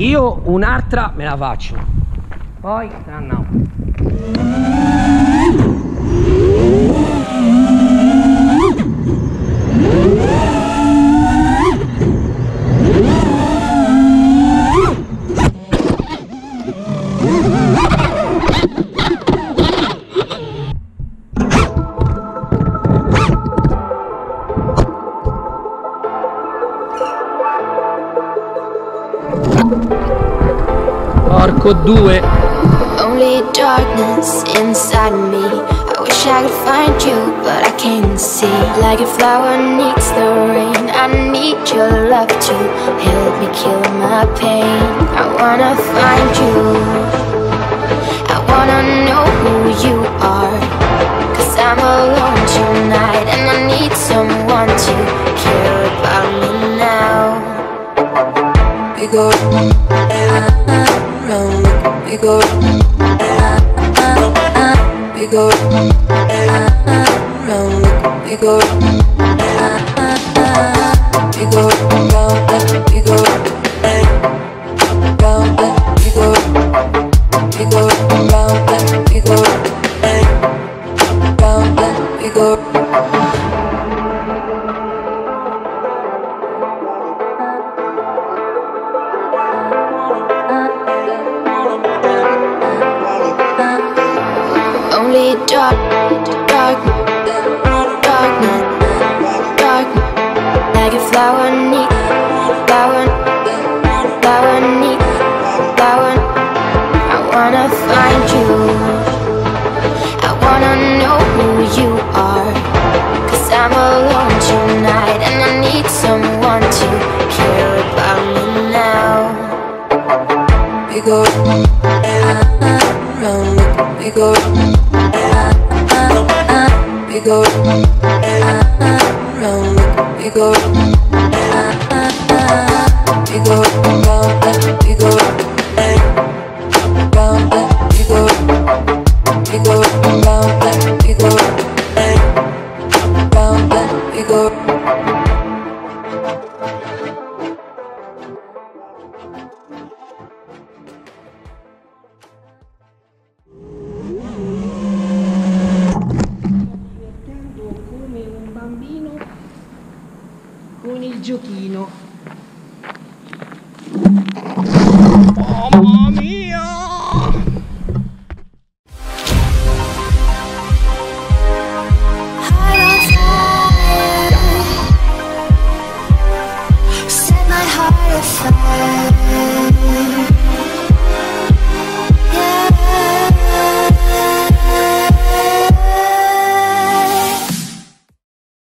Io un'altra me la faccio, poi te porco due. Only darkness inside me. I wish I could find you, but I can't see. Like a flower needs the rain. I need your love to help me kill my pain. I wanna find you. I wanna know who you are. Cause I'm alone tonight, and I need someone to care about me now. We go we go round, we go round, we go round, we go round, we go round, we go round, we go round, we go round, we go round. We go round, we go round, we go round, we go round, we go round, we go round, we go round, we go round, we go round, we go round. Set my heart afire.